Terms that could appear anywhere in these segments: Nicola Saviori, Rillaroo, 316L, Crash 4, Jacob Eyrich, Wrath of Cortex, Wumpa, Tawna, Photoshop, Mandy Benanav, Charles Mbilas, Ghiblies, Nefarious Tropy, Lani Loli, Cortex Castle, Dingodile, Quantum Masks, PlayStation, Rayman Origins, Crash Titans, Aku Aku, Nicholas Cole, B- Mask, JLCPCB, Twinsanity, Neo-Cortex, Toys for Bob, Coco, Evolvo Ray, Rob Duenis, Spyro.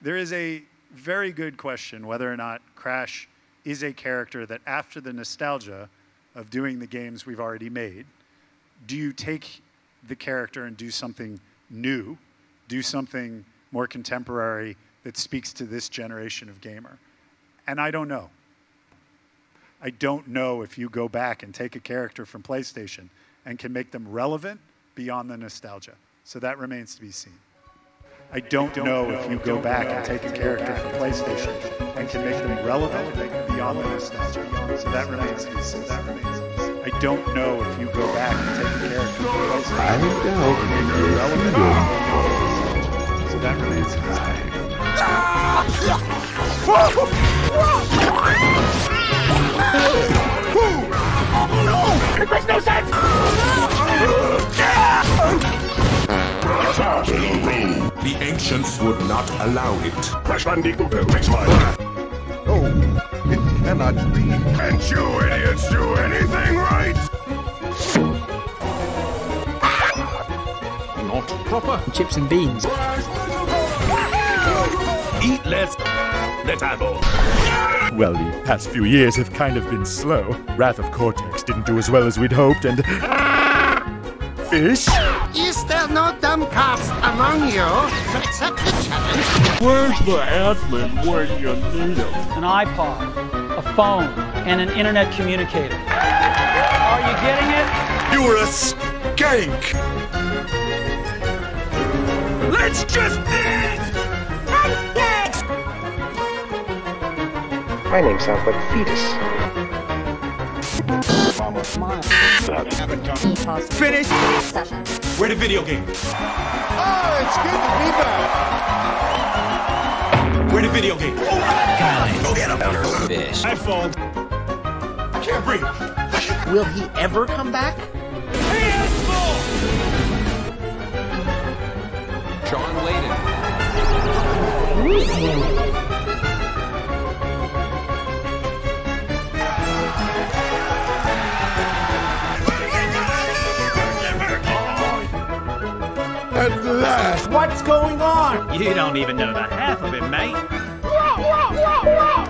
There is a very good question whether or not Crash is a character that after the nostalgia of doing the games we've already made, do you take the character and do something new, do something more contemporary that speaks to this generation of gamer? And I don't know. I don't know if you go back and take a character from PlayStation and can make them relevant beyond the nostalgia. So that remains to be seen. I don't know if you go back and take a character from PlayStation and can make them relevant beyond the nostalgia. So that remains to be seen. I don't know if you go back and take a character from PlayStation and can make them relevant beyond the nostalgia. So that remains to be seen. No! It makes no sense! The ancients would not allow it. Crash Bandicoot takes my life. Oh, it cannot be. Can't you idiots do anything right? Not proper. Chips and beans. Eat less. Let's have more. Well, the past few years have kind of been slow. Wrath of Cortex didn't do as well as we'd hoped, and... Fish? Is there no dumb cast among you to accept the challenge? Where's the admin when you need it? An iPod, a phone, and an internet communicator. Are you getting it? You were a skank! Let's just eat! My name sounds like fetus. Mama, smile. Finish. Session. Where the video game? Oh, it's good to be back. Where the video game? Oh, God. Go get him. Fish. I fall. I can't breathe. Will he ever come back? Handful. John Layden. At last! What's going on? You don't even know the half of it, mate.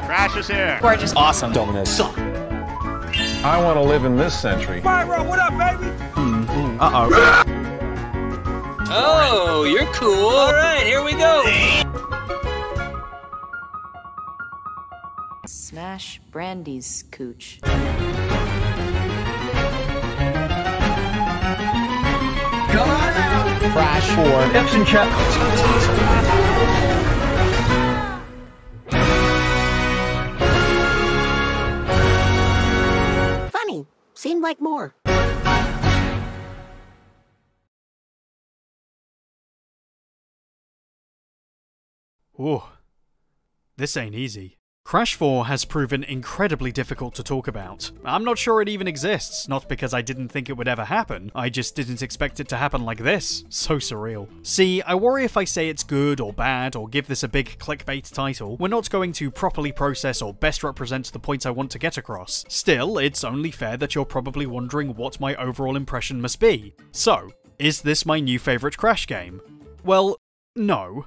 Crash is here. Gorgeous. Awesome. Domino. Suck. I want to live in this century. Spyro, what up, baby? Mm-hmm. Uh-oh. Oh, you're cool. All right, here we go. Smash Brandy's cooch. Come on out! Crash 4. Action check. Funny. Seemed like more. Ooh. This ain't easy. Crash 4 has proven incredibly difficult to talk about. I'm not sure it even exists, not because I didn't think it would ever happen, I just didn't expect it to happen like this. So surreal. See, I worry if I say it's good or bad, or give this a big clickbait title, we're not going to properly process or best represent the points I want to get across. Still, it's only fair that you're probably wondering what my overall impression must be. So, is this my new favourite Crash game? Well, no.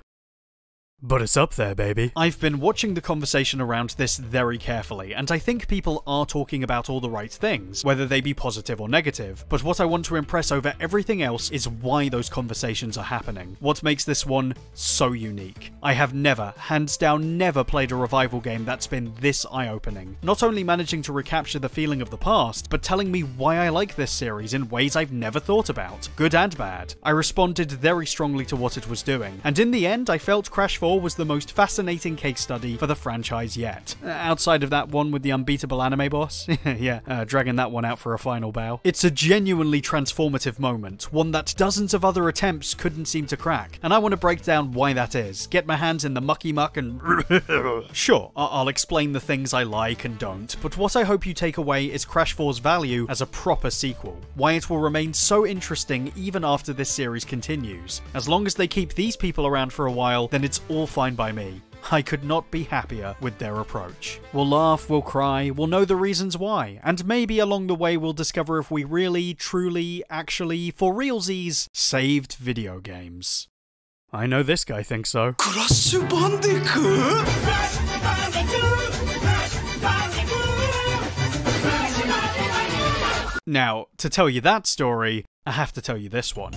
But it's up there, baby. I've been watching the conversation around this very carefully, and I think people are talking about all the right things, whether they be positive or negative, but what I want to impress over everything else is why those conversations are happening. What makes this one so unique. I have never, hands down never, played a revival game that's been this eye-opening. Not only managing to recapture the feeling of the past, but telling me why I like this series in ways I've never thought about, good and bad. I responded very strongly to what it was doing, and in the end I felt Crash 4 was the most fascinating case study for the franchise yet. Outside of that one with the unbeatable anime boss. Dragging that one out for a final bow. It's a genuinely transformative moment, one that dozens of other attempts couldn't seem to crack, and I want to break down why that is, get my hands in the mucky muck and... Sure, I'll explain the things I like and don't, but what I hope you take away is Crash 4's value as a proper sequel, why it will remain so interesting even after this series continues. As long as they keep these people around for a while, then it's all fine by me. I could not be happier with their approach. We'll laugh, we'll cry, we'll know the reasons why, and maybe along the way we'll discover if we really, truly, actually, for realsies, saved video games. I know this guy thinks so. Crash Bandicoot! Crash Bandicoot! Crash Bandicoot! Crash Bandicoot! Now, to tell you that story, I have to tell you this one.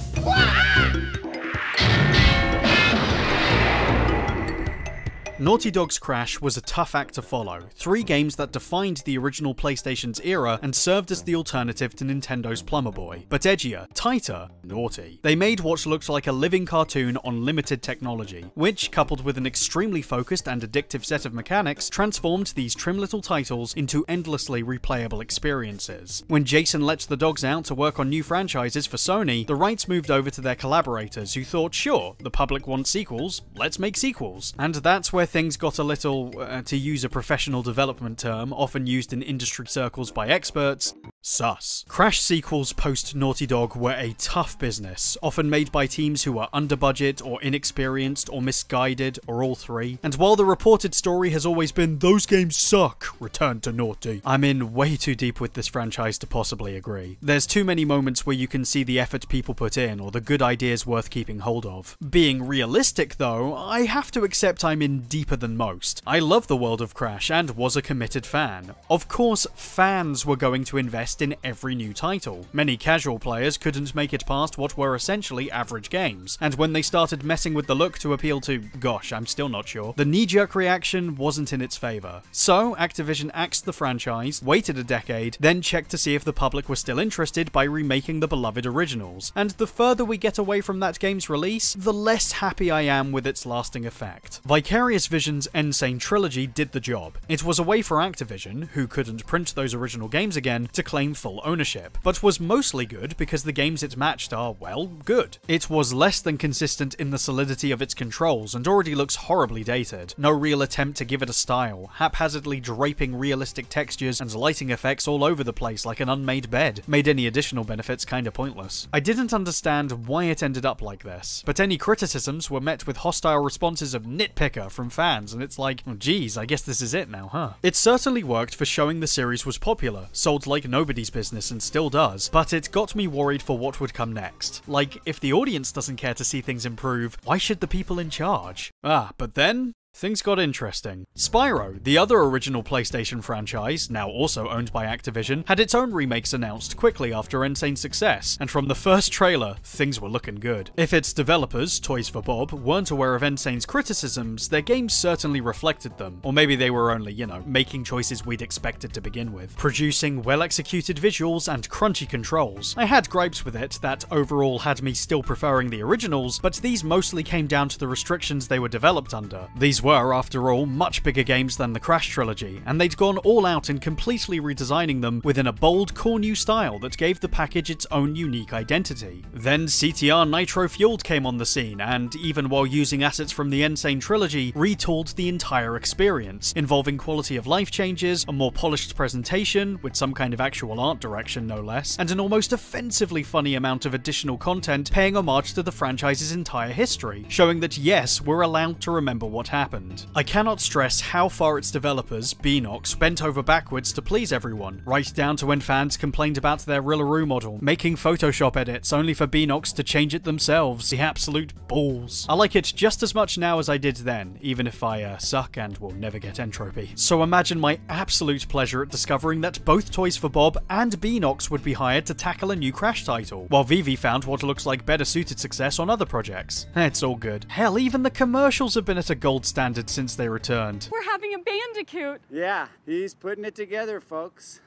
Naughty Dog's Crash was a tough act to follow, three games that defined the original PlayStation's era and served as the alternative to Nintendo's Plumber Boy, but edgier, tighter, naughty. They made what looked like a living cartoon on limited technology, which, coupled with an extremely focused and addictive set of mechanics, transformed these trim little titles into endlessly replayable experiences. When Jason let the dogs out to work on new franchises for Sony, the rights moved over to their collaborators who thought, sure, the public wants sequels, let's make sequels. And that's where things got a little, to use a professional development term often used in industry circles by experts, sus. Crash sequels post Naughty Dog were a tough business, often made by teams who were under budget or inexperienced or misguided or all three, and while the reported story has always been those games suck, return to Naughty, I'm in way too deep with this franchise to possibly agree. There's too many moments where you can see the effort people put in or the good ideas worth keeping hold of. Being realistic though, I have to accept I'm in deeper than most. I love the world of Crash and was a committed fan. Of course, fans were going to invest in every new title. Many casual players couldn't make it past what were essentially average games, and when they started messing with the look to appeal to, gosh, I'm still not sure, the knee-jerk reaction wasn't in its favour. So, Activision axed the franchise, waited a decade, then checked to see if the public were still interested by remaking the beloved originals, and the further we get away from that game's release, the less happy I am with its lasting effect. Vicarious Vision's N. Sane Trilogy did the job. It was a way for Activision, who couldn't print those original games again, to claim full ownership, but was mostly good because the games it matched are, well, good. It was less than consistent in the solidity of its controls and already looks horribly dated. No real attempt to give it a style, haphazardly draping realistic textures and lighting effects all over the place like an unmade bed, made any additional benefits kinda pointless. I didn't understand why it ended up like this, but any criticisms were met with hostile responses of nitpicker from fans, and it's like, oh, geez, I guess this is it now, huh? It certainly worked for showing the series was popular, sold like nobody's business and still does, but it got me worried for what would come next. Like, if the audience doesn't care to see things improve, why should the people in charge? Ah, but then things got interesting. Spyro, the other original PlayStation franchise, now also owned by Activision, had its own remakes announced quickly after N. Sane's success, and from the first trailer, things were looking good. If its developers, Toys for Bob, weren't aware of N. Sane's criticisms, their games certainly reflected them. Or maybe they were only, you know, making choices we'd expected to begin with. Producing well-executed visuals and crunchy controls. I had gripes with it that overall had me still preferring the originals, but these mostly came down to the restrictions they were developed under. These were, after all, much bigger games than the Crash trilogy, and they'd gone all out in completely redesigning them within a bold, cool new style that gave the package its own unique identity. Then CTR Nitro Fueled came on the scene, and even while using assets from the N. Sane trilogy, retooled the entire experience, involving quality of life changes, a more polished presentation, with some kind of actual art direction no less, and an almost offensively funny amount of additional content paying homage to the franchise's entire history, showing that yes, we're allowed to remember what happened. I cannot stress how far its developers, Beenox, bent over backwards to please everyone, right down to when fans complained about their Rillaroo model, making Photoshop edits only for Beenox to change it themselves, the absolute balls. I like it just as much now as I did then, even if I suck and will never get entropy. So imagine my absolute pleasure at discovering that both Toys for Bob and Beenox would be hired to tackle a new Crash title, while Vivi found what looks like better suited success on other projects. It's all good. Hell, even the commercials have been at a gold standard since they returned. We're having a Bandicoot! Yeah, he's putting it together, folks.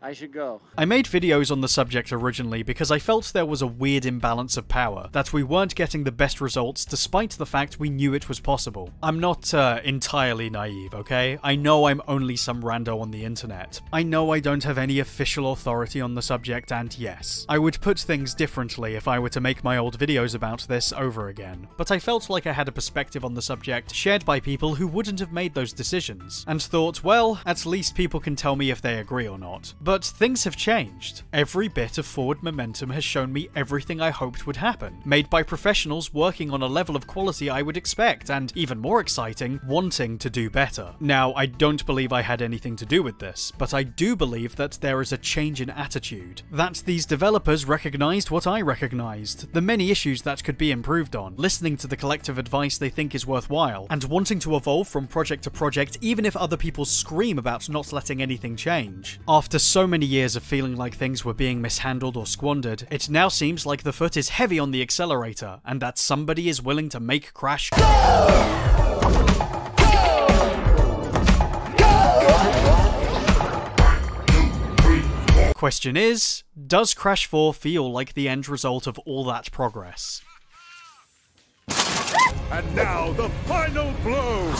I should go. I made videos on the subject originally because I felt there was a weird imbalance of power, that we weren't getting the best results despite the fact we knew it was possible. I'm not entirely naive, okay? I know I'm only some rando on the internet. I know I don't have any official authority on the subject, and yes, I would put things differently if I were to make my old videos about this over again. But I felt like I had a perspective on the subject shared by people who wouldn't have made those decisions, and thought, well, at least people can tell me if they agree or not. But things have changed. Every bit of forward momentum has shown me everything I hoped would happen, made by professionals working on a level of quality I would expect, and even more exciting, wanting to do better. Now, I don't believe I had anything to do with this, but I do believe that there is a change in attitude. That these developers recognised what I recognised, the many issues that could be improved on, listening to the collective advice they think is worthwhile, and wanting to evolve from project to project even if other people scream about not letting anything change. After so many years of feeling like things were being mishandled or squandered, it now seems like the foot is heavy on the accelerator, and that somebody is willing to make Crash go! Question is, does Crash 4 feel like the end result of all that progress? And now, the final blow!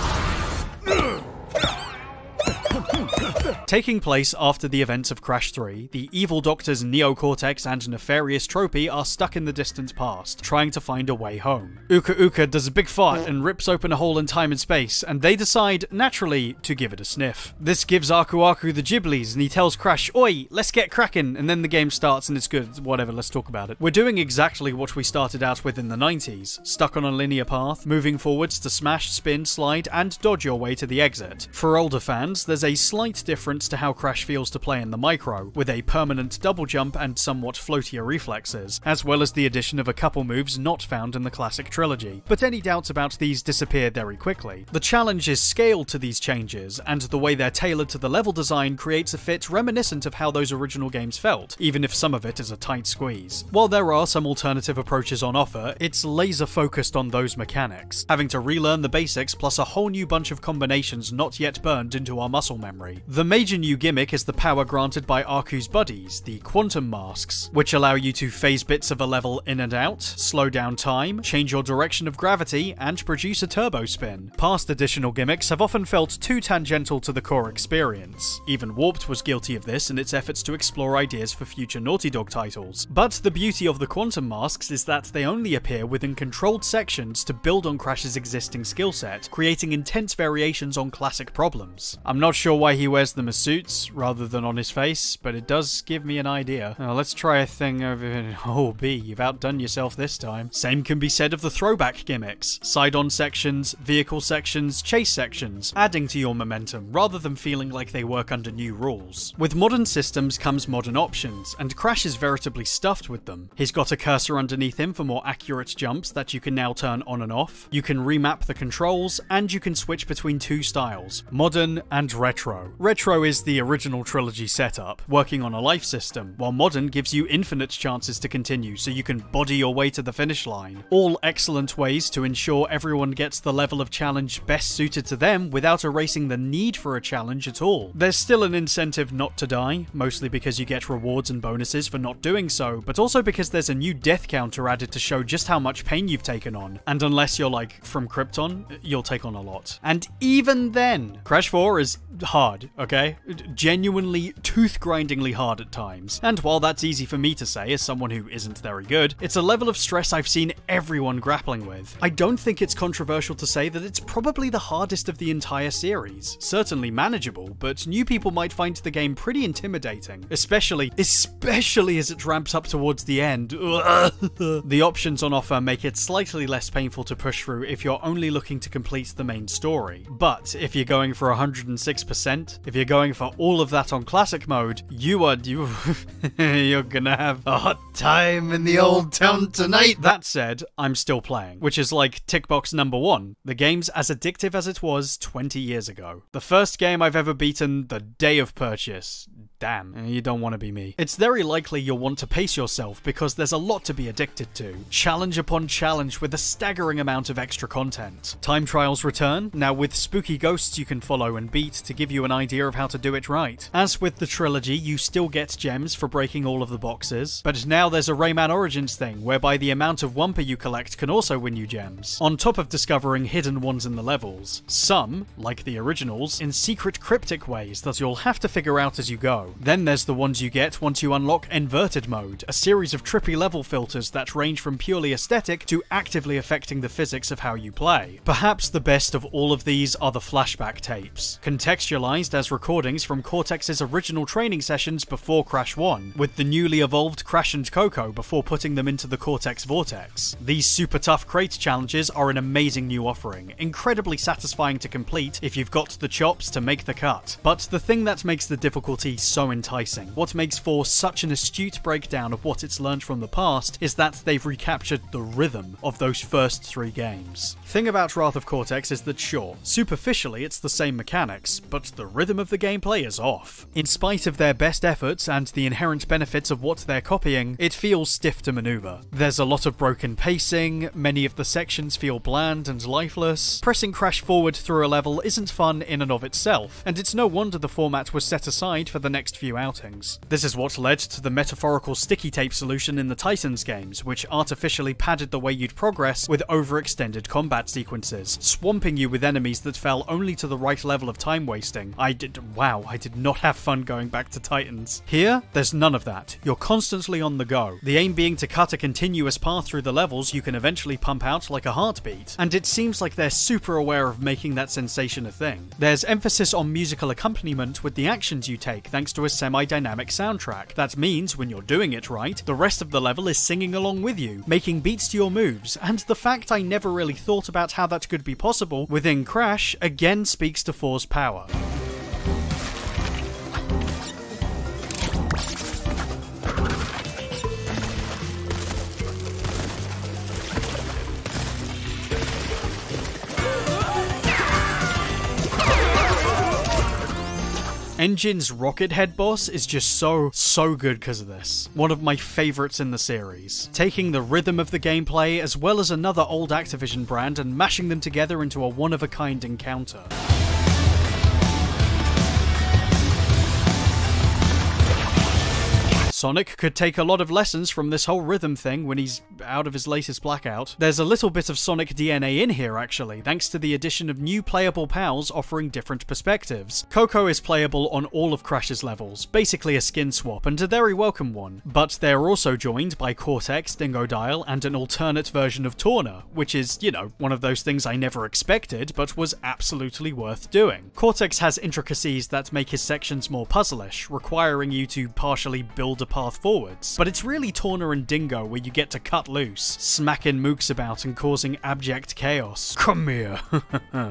Taking place after the events of Crash 3, the evil doctors Neo-Cortex and Nefarious Tropy are stuck in the distant past, trying to find a way home. Uka Uka does a big fart and rips open a hole in time and space, and they decide, naturally, to give it a sniff. This gives Aku Aku the Ghiblies, and he tells Crash, "Oi, let's get crackin'," and then the game starts and it's good, whatever, let's talk about it. We're doing exactly what we started out with in the 90s, stuck on a linear path, moving forwards to smash, spin, slide, and dodge your way to the exit. For older fans, there's a slight difference to how Crash feels to play in the micro, with a permanent double jump and somewhat floatier reflexes, as well as the addition of a couple moves not found in the classic trilogy, but any doubts about these disappear very quickly. The challenge is scaled to these changes, and the way they're tailored to the level design creates a fit reminiscent of how those original games felt, even if some of it is a tight squeeze. While there are some alternative approaches on offer, it's laser-focused on those mechanics, having to relearn the basics plus a whole new bunch of combinations not yet burned into our muscle memory. The major new gimmick is the power granted by Aku's buddies, the Quantum Masks, which allow you to phase bits of a level in and out, slow down time, change your direction of gravity, and produce a turbo spin. Past additional gimmicks have often felt too tangential to the core experience. Even Warped was guilty of this in its efforts to explore ideas for future Naughty Dog titles. But the beauty of the Quantum Masks is that they only appear within controlled sections to build on Crash's existing skill set, creating intense variations on classic problems. I'm not sure why he wears them as suits rather than on his face, but it does give me an idea. Now let's try a thing over in... Oh, B, you've outdone yourself this time. Same can be said of the throwback gimmicks. Side-on sections, vehicle sections, chase sections, adding to your momentum rather than feeling like they work under new rules. With modern systems comes modern options, and Crash is veritably stuffed with them. He's got a cursor underneath him for more accurate jumps that you can now turn on and off. You can remap the controls, and you can switch between two styles, modern and retro. Retro is the original trilogy setup, working on a life system, while modern gives you infinite chances to continue so you can body your way to the finish line. All excellent ways to ensure everyone gets the level of challenge best suited to them without erasing the need for a challenge at all. There's still an incentive not to die, mostly because you get rewards and bonuses for not doing so, but also because there's a new death counter added to show just how much pain you've taken on, and unless you're like from Krypton, you'll take on a lot. And even then, Crash 4 is hard. Okay? Genuinely, tooth-grindingly hard at times. And while that's easy for me to say as someone who isn't very good, it's a level of stress I've seen everyone grappling with. I don't think it's controversial to say that it's probably the hardest of the entire series. Certainly manageable, but new people might find the game pretty intimidating, especially as it ramps up towards the end. The options on offer make it slightly less painful to push through if you're only looking to complete the main story. But if you're going for 106%, if you're going for all of that on classic mode, you're gonna have a hot time in the old town tonight. That said, I'm still playing, which is like tickbox number one. The game's as addictive as it was 20 years ago. The first game I've ever beaten the day of purchase. Damn, you don't want to be me. It's very likely you'll want to pace yourself because there's a lot to be addicted to. Challenge upon challenge with a staggering amount of extra content. Time trials return, now with spooky ghosts you can follow and beat to give you an idea of how to do it right. As with the trilogy, you still get gems for breaking all of the boxes, but now there's a Rayman Origins thing whereby the amount of Wumpa you collect can also win you gems, on top of discovering hidden ones in the levels. Some, like the originals, in secret cryptic ways that you'll have to figure out as you go. Spyro. Then there's the ones you get once you unlock Inverted Mode, a series of trippy level filters that range from purely aesthetic to actively affecting the physics of how you play. Perhaps the best of all of these are the flashback tapes, contextualized as recordings from Cortex's original training sessions before Crash 1, with the newly evolved Crash and Coco before putting them into the Cortex Vortex. These super tough crate challenges are an amazing new offering, incredibly satisfying to complete if you've got the chops to make the cut. But the thing that makes the difficulty so enticing, what makes 4 such an astute breakdown of what it's learned from the past, is that they've recaptured the rhythm of those first 3 games. Thing about Wrath of Cortex is that sure, superficially it's the same mechanics, but the rhythm of the gameplay is off. In spite of their best efforts and the inherent benefits of what they're copying, it feels stiff to maneuver. There's a lot of broken pacing, many of the sections feel bland and lifeless. Pressing Crash forward through a level isn't fun in and of itself, and it's no wonder the format was set aside for the next few outings. This is what led to the metaphorical sticky tape solution in the Titans games, which artificially padded the way you'd progress with overextended combat sequences, swamping you with enemies that fell only to the right level of time wasting. I did not have fun going back to Titans. Here, there's none of that. You're constantly on the go, the aim being to cut a continuous path through the levels you can eventually pump out like a heartbeat, and it seems like they're super aware of making that sensation a thing. There's emphasis on musical accompaniment with the actions you take thanks to a semi-dynamic soundtrack. That means, when you're doing it right, the rest of the level is singing along with you, making beats to your moves, and the fact I never really thought about how that could be possible within Crash again speaks to 4's power. Engine's Rocket Head boss is just so good because of this. One of my favourites in the series. Taking the rhythm of the gameplay as well as another old Activision brand and mashing them together into a one-of-a-kind encounter. Sonic could take a lot of lessons from this whole rhythm thing when he's out of his latest blackout. There's a little bit of Sonic DNA in here actually, thanks to the addition of new playable pals offering different perspectives. Coco is playable on all of Crash's levels, basically a skin swap, and a very welcome one. But they're also joined by Cortex, Dingodile, and an alternate version of Tawna, which is, you know, one of those things I never expected, but was absolutely worth doing. Cortex has intricacies that make his sections more puzzlish, requiring you to partially build a path forwards, but it's really Tawna and Dingo where you get to cut loose, smacking mooks about and causing abject chaos. Come here!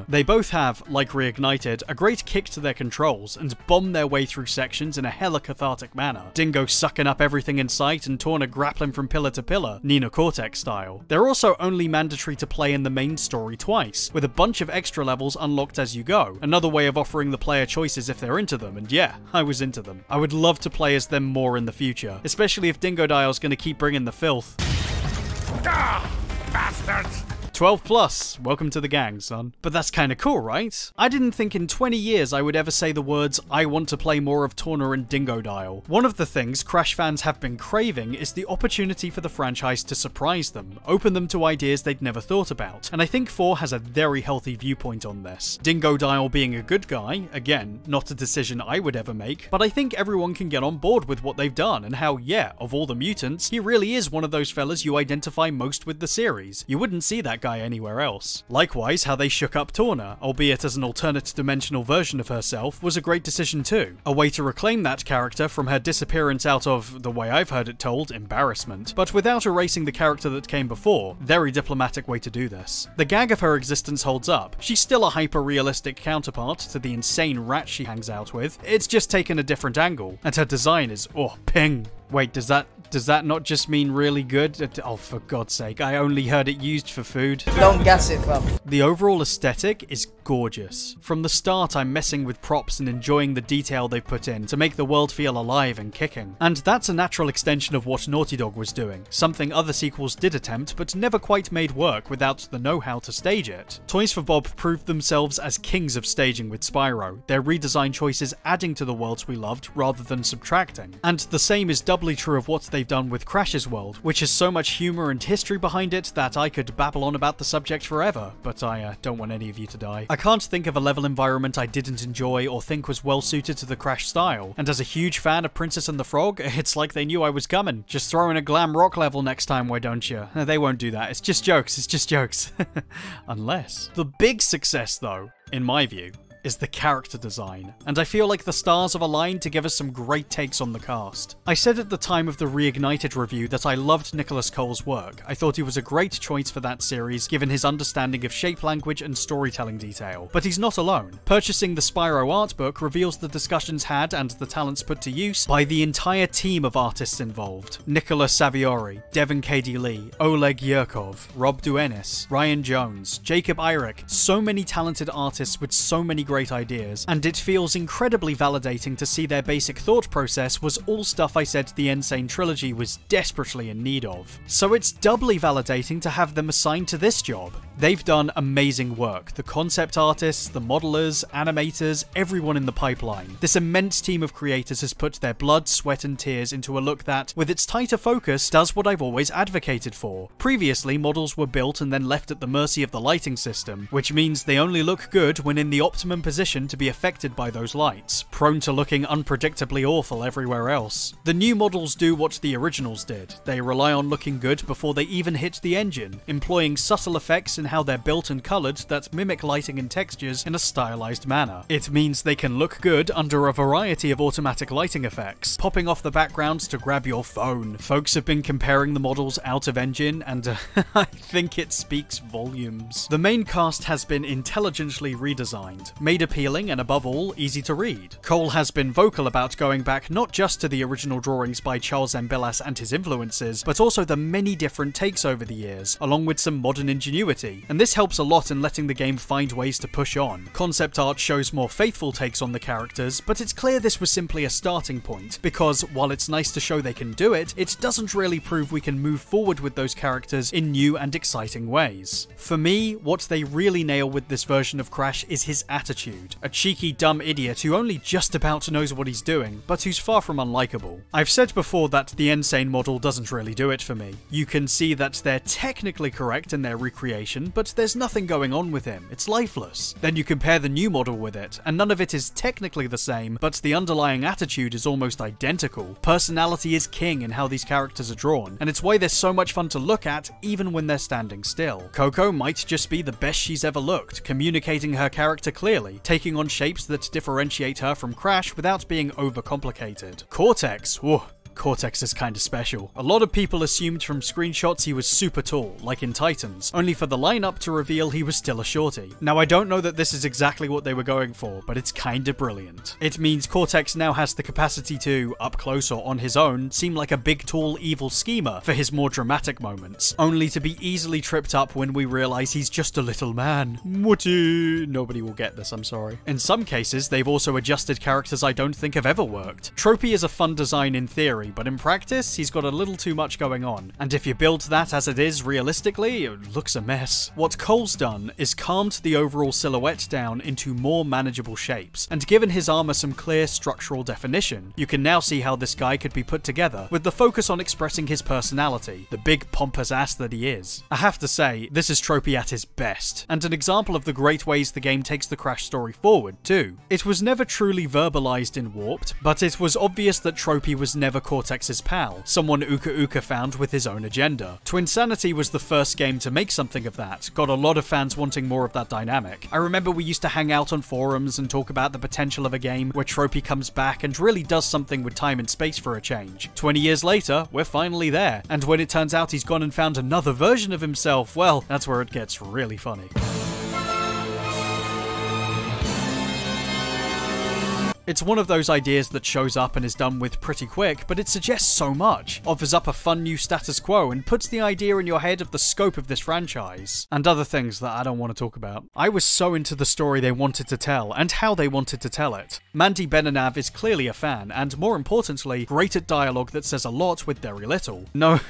They both have, like Reignited, a great kick to their controls and bomb their way through sections in a hella cathartic manner. Dingo sucking up everything in sight and Tawna grappling from pillar to pillar, Nina Cortex style. They're also only mandatory to play in the main story twice, with a bunch of extra levels unlocked as you go, another way of offering the player choices if they're into them, and yeah, I was into them. I would love to play as them more in the future, especially if Dingodile's gonna keep bringing the filth. Ah, bastards! 12 plus, welcome to the gang, son. But that's kinda cool, right? I didn't think in 20 years I would ever say the words, I want to play more of Tawna and Dingodile. One of the things Crash fans have been craving is the opportunity for the franchise to surprise them, open them to ideas they'd never thought about, and I think 4 has a very healthy viewpoint on this. Dingodile being a good guy, again, not a decision I would ever make, but I think everyone can get on board with what they've done and how, yeah, of all the mutants, he really is one of those fellas you identify most with the series. You wouldn't see that guy anywhere else. Likewise, how they shook up Tawna, albeit as an alternate dimensional version of herself, was a great decision too. A way to reclaim that character from her disappearance out of, the way I've heard it told, embarrassment, but without erasing the character that came before. Very diplomatic way to do this. The gag of her existence holds up. She's still a hyper-realistic counterpart to the insane rat she hangs out with. It's just taken a different angle, and her design is, oh, ping. Wait, does that not just mean really good? Oh, for God's sake, I only heard it used for food. Don't guess it, bub. The overall aesthetic is gorgeous. From the start, I'm messing with props and enjoying the detail they've put in to make the world feel alive and kicking. And that's a natural extension of what Naughty Dog was doing, something other sequels did attempt but never quite made work without the know-how to stage it. Toys for Bob proved themselves as kings of staging with Spyro, their redesign choices adding to the worlds we loved rather than subtracting. And the same is doubly true of what they've done with Crash's world, which has so much humour and history behind it that I could babble on about the subject forever, but I don't want any of you to die. I can't think of a level environment I didn't enjoy or think was well suited to the Crash style, and as a huge fan of Princess and the Frog, it's like they knew I was coming. Just throw in a glam rock level next time, why don't you? They won't do that, it's just jokes. Unless. The big success though, in my view, is the character design, and I feel like the stars have aligned to give us some great takes on the cast. I said at the time of the Reignited review that I loved Nicholas Cole's work. I thought he was a great choice for that series given his understanding of shape language and storytelling detail, but he's not alone. Purchasing the Spyro art book reveals the discussions had and the talents put to use by the entire team of artists involved. Nicola Saviori, Devin K.D. Lee, Oleg Yurkov, Rob Duenis, Ryan Jones, Jacob Eyrich, so many talented artists with so many great ideas, and it feels incredibly validating to see their basic thought process was all stuff I said the N. Sane Trilogy was desperately in need of. So it's doubly validating to have them assigned to this job. They've done amazing work, the concept artists, the modelers, animators, everyone in the pipeline. This immense team of creators has put their blood, sweat and tears into a look that, with its tighter focus, does what I've always advocated for. Previously, models were built and then left at the mercy of the lighting system, which means they only look good when in the optimum position to be affected by those lights, prone to looking unpredictably awful everywhere else. The new models do what the originals did. They rely on looking good before they even hit the engine, employing subtle effects in how they're built and coloured that mimic lighting and textures in a stylised manner. It means they can look good under a variety of automatic lighting effects, popping off the backgrounds to grab your phone. Folks have been comparing the models out of engine, and I think it speaks volumes. The main cast has been intelligently redesigned, made appealing and, above all, easy to read. Cole has been vocal about going back not just to the original drawings by Charles Mbilas and his influences, but also the many different takes over the years, along with some modern ingenuity, and this helps a lot in letting the game find ways to push on. Concept art shows more faithful takes on the characters, but it's clear this was simply a starting point, because while it's nice to show they can do it, it doesn't really prove we can move forward with those characters in new and exciting ways. For me, what they really nail with this version of Crash is his attitude. A cheeky, dumb idiot who only just about knows what he's doing, but who's far from unlikable. I've said before that the N. Sane model doesn't really do it for me. You can see that they're technically correct in their recreation, but there's nothing going on with him. It's lifeless. Then you compare the new model with it, and none of it is technically the same, but the underlying attitude is almost identical. Personality is king in how these characters are drawn, and it's why they're so much fun to look at, even when they're standing still. Coco might just be the best she's ever looked, communicating her character clearly, taking on shapes that differentiate her from Crash without being overcomplicated. Cortex, whoa. Cortex is kinda special. A lot of people assumed from screenshots he was super tall, like in Titans, only for the lineup to reveal he was still a shorty. Now I don't know that this is exactly what they were going for, but it's kinda brilliant. It means Cortex now has the capacity to, up close or on his own, seem like a big tall evil schemer for his more dramatic moments, only to be easily tripped up when we realize he's just a little man. Mutti. Nobody will get this, I'm sorry. In some cases, they've also adjusted characters I don't think have ever worked. Tropey is a fun design in theory, but in practice, he's got a little too much going on. And if you build that as it is realistically, it looks a mess. What Cole's done is calmed the overall silhouette down into more manageable shapes, and given his armor some clear structural definition. You can now see how this guy could be put together, with the focus on expressing his personality, the big pompous ass that he is. I have to say, this is Tropey at his best, and an example of the great ways the game takes the Crash story forward, too. It was never truly verbalized in Warped, but it was obvious that Tropey was never Cortex's pal, someone Uka Uka found with his own agenda. Twinsanity was the first game to make something of that, got a lot of fans wanting more of that dynamic. I remember we used to hang out on forums and talk about the potential of a game where Tropey comes back and really does something with time and space for a change. 20 years later, we're finally there, and when it turns out he's gone and found another version of himself, well, that's where it gets really funny. It's one of those ideas that shows up and is done with pretty quick, but it suggests so much, offers up a fun new status quo, and puts the idea in your head of the scope of this franchise, and other things that I don't want to talk about. I was so into the story they wanted to tell, and how they wanted to tell it. Mandy Benanav is clearly a fan, and more importantly, great at dialogue that says a lot with very little. No,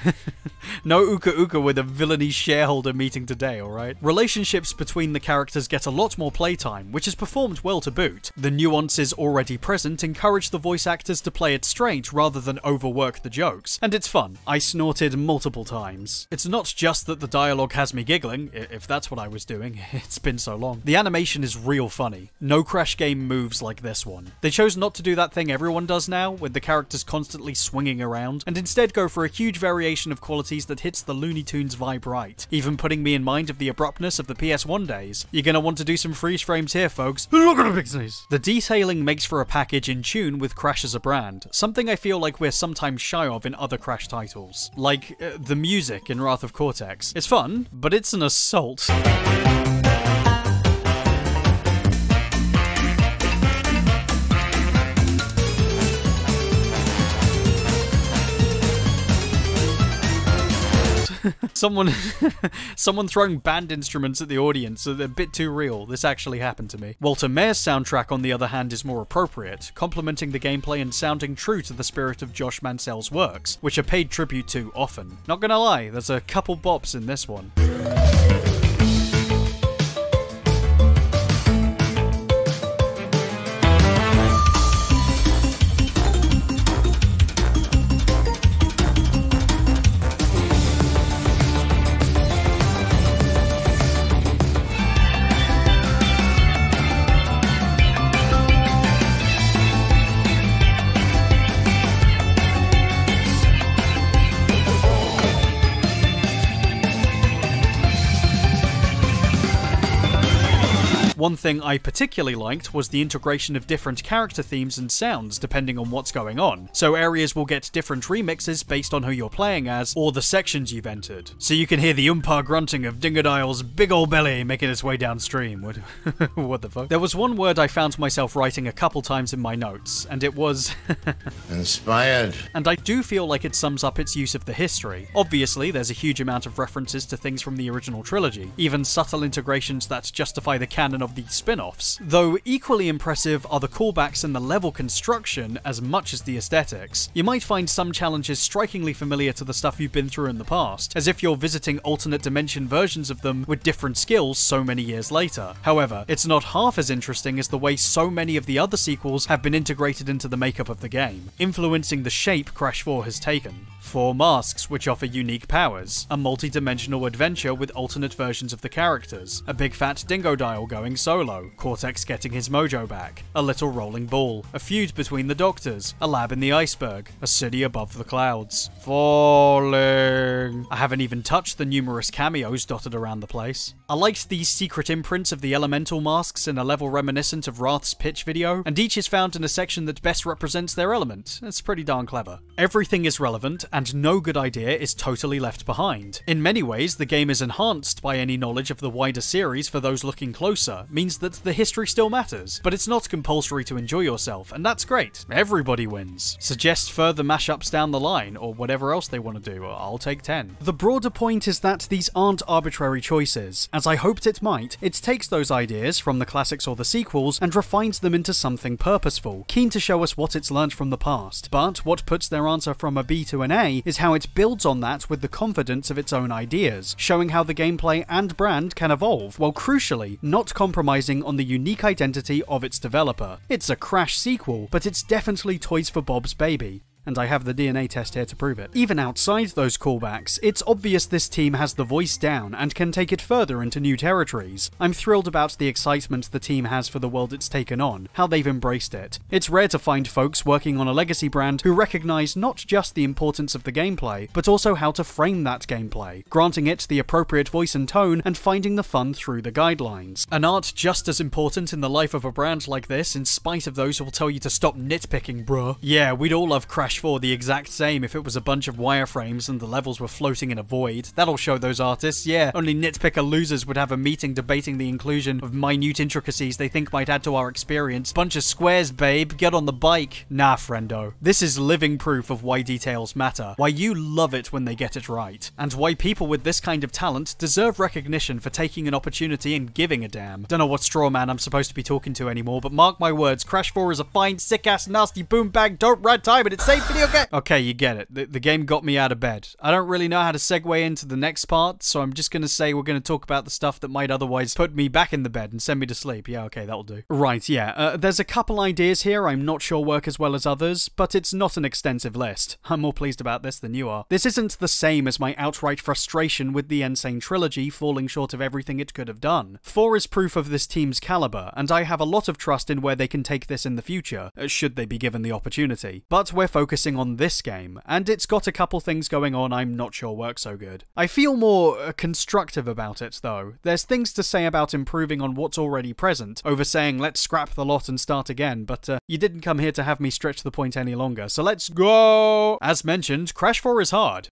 no Uka Uka with a villainy shareholder meeting today, alright? Relationships between the characters get a lot more playtime, which is performed well to boot. The nuances already already present encouraged the voice actors to play it straight rather than overwork the jokes, and it's fun. I snorted multiple times. It's not just that the dialogue has me giggling, if that's what I was doing, it's been so long. The animation is real funny. No Crash game moves like this one. They chose not to do that thing everyone does now, with the characters constantly swinging around, and instead go for a huge variation of qualities that hits the Looney Tunes vibe right, even putting me in mind of the abruptness of the PS1 days. You're gonna want to do some freeze frames here, folks. Look at the big sneeze! The detailing makes for a package in tune with Crash as a brand, something I feel like we're sometimes shy of in other Crash titles. Like, the music in Wrath of Cortex. It's fun, but it's an assault. Someone throwing band instruments at the audience are a bit too real. This actually happened to me. Walter Mayer's soundtrack, on the other hand, is more appropriate, complementing the gameplay and sounding true to the spirit of Josh Mansell's works, which are paid tribute to often. Not gonna lie, there's a couple bops in this one. One thing I particularly liked was the integration of different character themes and sounds depending on what's going on, so areas will get different remixes based on who you're playing as or the sections you've entered. So you can hear the Wumpa grunting of Dingodile's big ol' belly making its way downstream. What the fuck? There was one word I found myself writing a couple times in my notes, and it was... inspired. And I do feel like it sums up its use of the history. Obviously, there's a huge amount of references to things from the original trilogy, even subtle integrations that justify the canon of the spin-offs, though equally impressive are the callbacks and the level construction as much as the aesthetics. You might find some challenges strikingly familiar to the stuff you've been through in the past, as if you're visiting alternate dimension versions of them with different skills so many years later. However, it's not half as interesting as the way so many of the other sequels have been integrated into the makeup of the game, influencing the shape Crash 4 has taken. 4 masks, which offer unique powers, a multi-dimensional adventure with alternate versions of the characters, a big fat Dingodile going solo, Cortex getting his mojo back, a little rolling ball, a feud between the doctors, a lab in the iceberg, a city above the clouds. Falling. I haven't even touched the numerous cameos dotted around the place. I liked these secret imprints of the elemental masks in a level reminiscent of Wrath's pitch video, and each is found in a section that best represents their element. It's pretty darn clever. Everything is relevant, and no good idea is totally left behind. In many ways, the game is enhanced by any knowledge of the wider series for those looking closer, means that the history still matters, but it's not compulsory to enjoy yourself, and that's great. Everybody wins. Suggest further mashups down the line, or whatever else they want to do, I'll take 10. The broader point is that these aren't arbitrary choices. As I hoped it might, it takes those ideas from the classics or the sequels and refines them into something purposeful, keen to show us what it's learned from the past, but what puts their answer from a B to an A is how it builds on that with the confidence of its own ideas, showing how the gameplay and brand can evolve, while crucially, not compromising on the unique identity of its developer. It's a Crash sequel, but it's definitely Toys for Bob's baby. And I have the DNA test here to prove it. Even outside those callbacks, it's obvious this team has the voice down and can take it further into new territories. I'm thrilled about the excitement the team has for the world it's taken on, how they've embraced it. It's rare to find folks working on a legacy brand who recognize not just the importance of the gameplay, but also how to frame that gameplay, granting it the appropriate voice and tone and finding the fun through the guidelines. An art just as important in the life of a brand like this, in spite of those who will tell you to stop nitpicking, bruh. Yeah, we'd all love Crash 4 the exact same if it was a bunch of wireframes and the levels were floating in a void. That'll show those artists, yeah. Only nitpicker losers would have a meeting debating the inclusion of minute intricacies they think might add to our experience. Bunch of squares, babe. Get on the bike. Nah, friendo. This is living proof of why details matter, why you love it when they get it right, and why people with this kind of talent deserve recognition for taking an opportunity and giving a damn. Don't know what straw man I'm supposed to be talking to anymore, but mark my words, Crash 4 is a fine, sick-ass, nasty boom bag, don't rat time, and it's safe. game, video game. Okay, you get it. The game got me out of bed. I don't really know how to segue into the next part, so I'm just going to say we're going to talk about the stuff that might otherwise put me back in the bed and send me to sleep. Yeah, okay, that'll do. Right, yeah. There's a couple ideas here I'm not sure work as well as others, but it's not an extensive list. I'm more pleased about this than you are. This isn't the same as my outright frustration with the N. Sane Trilogy falling short of everything it could have done. 4 is proof of this team's caliber, and I have a lot of trust in where they can take this in the future, should they be given the opportunity. But we're focusing on this game, and it's got a couple things going on I'm not sure work so good. I feel more constructive about it, though. There's things to say about improving on what's already present, over saying let's scrap the lot and start again, but you didn't come here to have me stretch the point any longer, so let's go! As mentioned, Crash 4 is hard.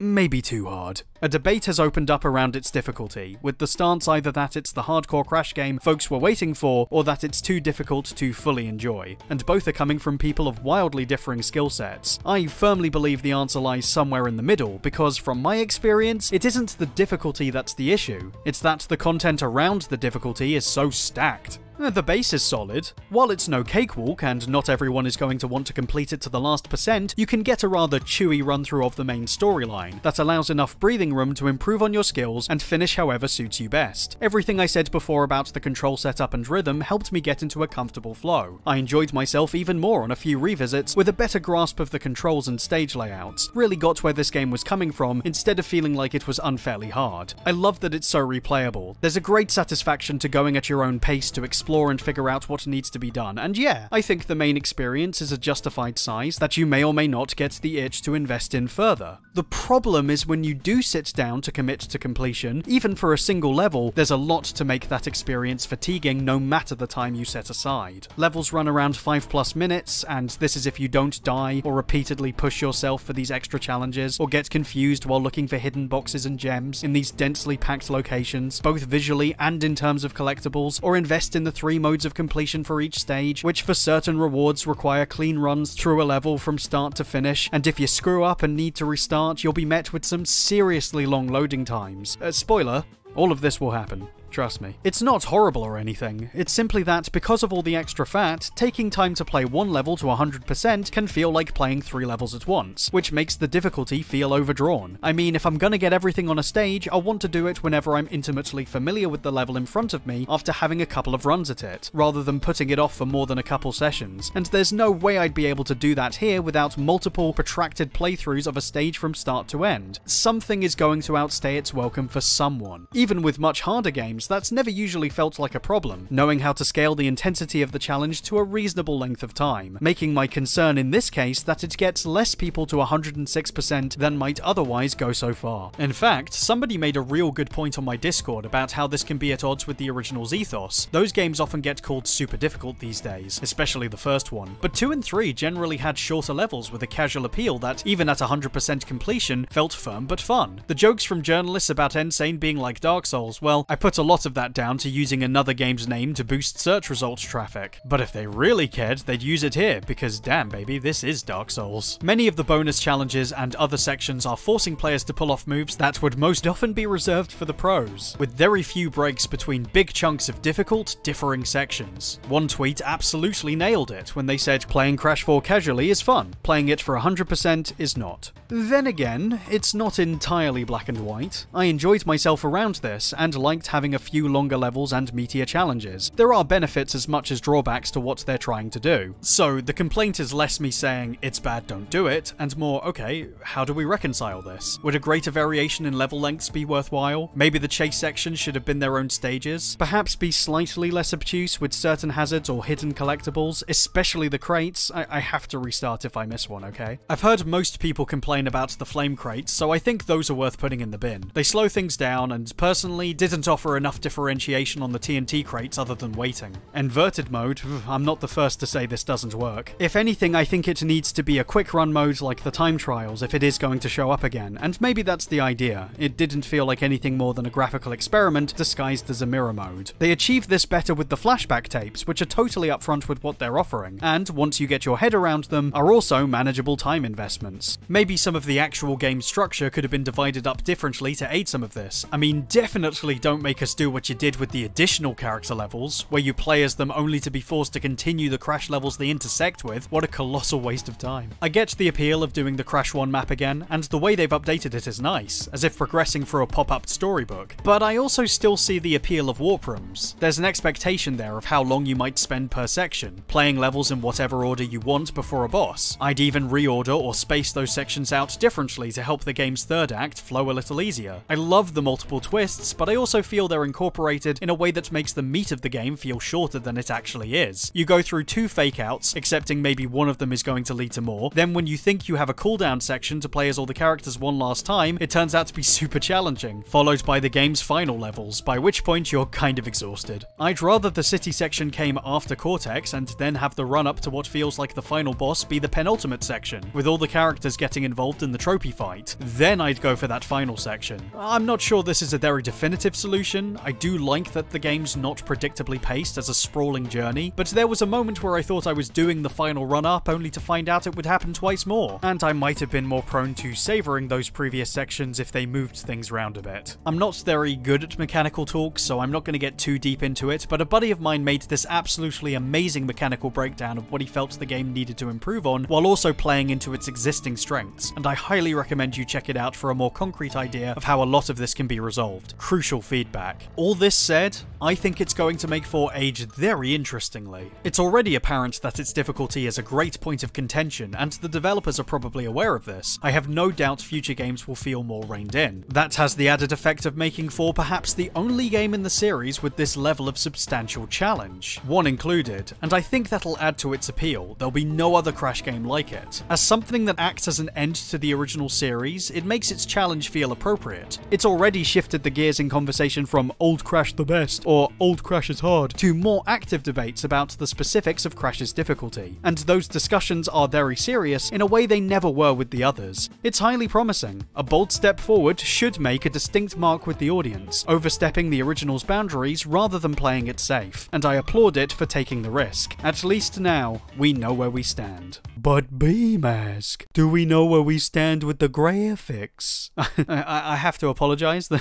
Maybe too hard. A debate has opened up around its difficulty, with the stance either that it's the hardcore Crash game folks were waiting for, or that it's too difficult to fully enjoy, and both are coming from people of wildly differing skill sets. I firmly believe the answer lies somewhere in the middle, because from my experience, it isn't the difficulty that's the issue, it's that the content around the difficulty is so stacked. The base is solid. While it's no cakewalk, and not everyone is going to want to complete it to the last %, you can get a rather chewy run-through of the main storyline that allows enough breathing room to improve on your skills and finish however suits you best. Everything I said before about the control setup and rhythm helped me get into a comfortable flow. I enjoyed myself even more on a few revisits, with a better grasp of the controls and stage layouts. Really got where this game was coming from, instead of feeling like it was unfairly hard. I love that it's so replayable. There's a great satisfaction to going at your own pace to explore and figure out what needs to be done, and yeah, I think the main experience is a justified size that you may or may not get the itch to invest in further. The problem is when you do sit down to commit to completion, even for a single level, there's a lot to make that experience fatiguing no matter the time you set aside. Levels run around 5+ minutes, and this is if you don't die or repeatedly push yourself for these extra challenges, or get confused while looking for hidden boxes and gems in these densely packed locations, both visually and in terms of collectibles, or invest in the 3 modes of completion for each stage, which for certain rewards require clean runs through a level from start to finish, and if you screw up and need to restart, you'll be met with some seriously long loading times. Spoiler, all of this will happen. Trust me. It's not horrible or anything, it's simply that because of all the extra fat, taking time to play one level to 100% can feel like playing 3 levels at once, which makes the difficulty feel overdrawn. I mean, if I'm gonna get everything on a stage, I'll want to do it whenever I'm intimately familiar with the level in front of me after having a couple of runs at it, rather than putting it off for more than a couple sessions, and there's no way I'd be able to do that here without multiple protracted playthroughs of a stage from start to end. Something is going to outstay its welcome for someone. Even with much harder games, that's never usually felt like a problem, knowing how to scale the intensity of the challenge to a reasonable length of time, making my concern in this case that it gets less people to 106% than might otherwise go so far. In fact, somebody made a real good point on my Discord about how this can be at odds with the original's ethos. Those games often get called super difficult these days, especially the first one, but 2 and 3 generally had shorter levels with a casual appeal that, even at 100% completion, felt firm but fun. The jokes from journalists about N. Sane being like Dark Souls, well, I put a lot of that down to using another game's name to boost search results traffic. But if they really cared, they'd use it here, because damn baby, this is Dark Souls. Many of the bonus challenges and other sections are forcing players to pull off moves that would most often be reserved for the pros, with very few breaks between big chunks of difficult, differing sections. One tweet absolutely nailed it when they said playing Crash 4 casually is fun, playing it for 100% is not. Then again, it's not entirely black and white. I enjoyed myself around this and liked having a few longer levels and meatier challenges. There are benefits as much as drawbacks to what they're trying to do. So the complaint is less me saying, it's bad, don't do it, and more, okay, how do we reconcile this? Would a greater variation in level lengths be worthwhile? Maybe the chase sections should have been their own stages? Perhaps be slightly less obtuse with certain hazards or hidden collectibles, especially the crates? I have to restart if I miss one, okay? I've heard most people complain about the flame crates, so I think those are worth putting in the bin. They slow things down, and personally didn't offer enough differentiation on the TNT crates other than waiting. Inverted mode, I'm not the first to say this doesn't work. If anything, I think it needs to be a quick run mode like the time trials if it is going to show up again, and maybe that's the idea. It didn't feel like anything more than a graphical experiment disguised as a mirror mode. They achieved this better with the flashback tapes, which are totally upfront with what they're offering, and once you get your head around them, are also manageable time investments. Maybe some of the actual game structure could have been divided up differently to aid some of this. I mean, definitely don't make us just do what you did with the additional character levels, where you play as them only to be forced to continue the Crash levels they intersect with, what a colossal waste of time. I get the appeal of doing the Crash 1 map again, and the way they've updated it is nice, as if progressing through a pop-up storybook, but I also still see the appeal of warp rooms. There's an expectation there of how long you might spend per section, playing levels in whatever order you want before a boss. I'd even reorder or space those sections out differently to help the game's third act flow a little easier. I love the multiple twists, but I also feel they're incorporated in a way that makes the meat of the game feel shorter than it actually is. You go through 2 fake-outs, accepting maybe one of them is going to lead to more, then when you think you have a cooldown section to play as all the characters one last time, it turns out to be super challenging, followed by the game's final levels, by which point you're kind of exhausted. I'd rather the city section came after Cortex, and then have the run-up to what feels like the final boss be the penultimate section, with all the characters getting involved in the trophy fight. Then I'd go for that final section. I'm not sure this is a very definitive solution. I do like that the game's not predictably paced as a sprawling journey, but there was a moment where I thought I was doing the final run-up only to find out it would happen twice more, and I might have been more prone to savouring those previous sections if they moved things around a bit. I'm not very good at mechanical talk, so I'm not going to get too deep into it, but a buddy of mine made this absolutely amazing mechanical breakdown of what he felt the game needed to improve on, while also playing into its existing strengths, and I highly recommend you check it out for a more concrete idea of how a lot of this can be resolved. Crucial feedback. All this said, I think it's going to make 4 age very interestingly. It's already apparent that its difficulty is a great point of contention, and the developers are probably aware of this. I have no doubt future games will feel more reined in. That has the added effect of making 4 perhaps the only game in the series with this level of substantial challenge, one included, and I think that'll add to its appeal. There'll be no other Crash game like it. As something that acts as an end to the original series, it makes its challenge feel appropriate. It's already shifted the gears in conversation from old Crash the best or old Crash is hard to more active debates about the specifics of Crash's difficulty, and those discussions are very serious in a way they never were with the others. It's highly promising. A bold step forward should make a distinct mark with the audience, overstepping the original's boundaries rather than playing it safe, and I applaud it for taking the risk. At least now, we know where we stand. But B-Mask, do we know where we stand with the graphics? I have to apologise, the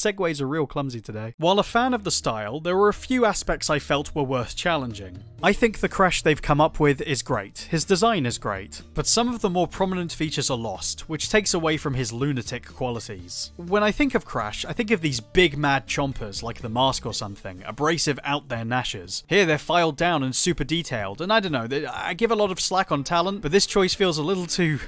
segues are real clumsy today. While a fan of the style, there were a few aspects I felt were worth challenging. I think the Crash they've come up with is great, his design is great, but some of the more prominent features are lost, which takes away from his lunatic qualities. When I think of Crash, I think of these big mad chompers like the Mask or something, abrasive out there gnashers. Here they're filed down and super detailed, and I don't know, I give a lot of slack on talent, but this choice feels a little too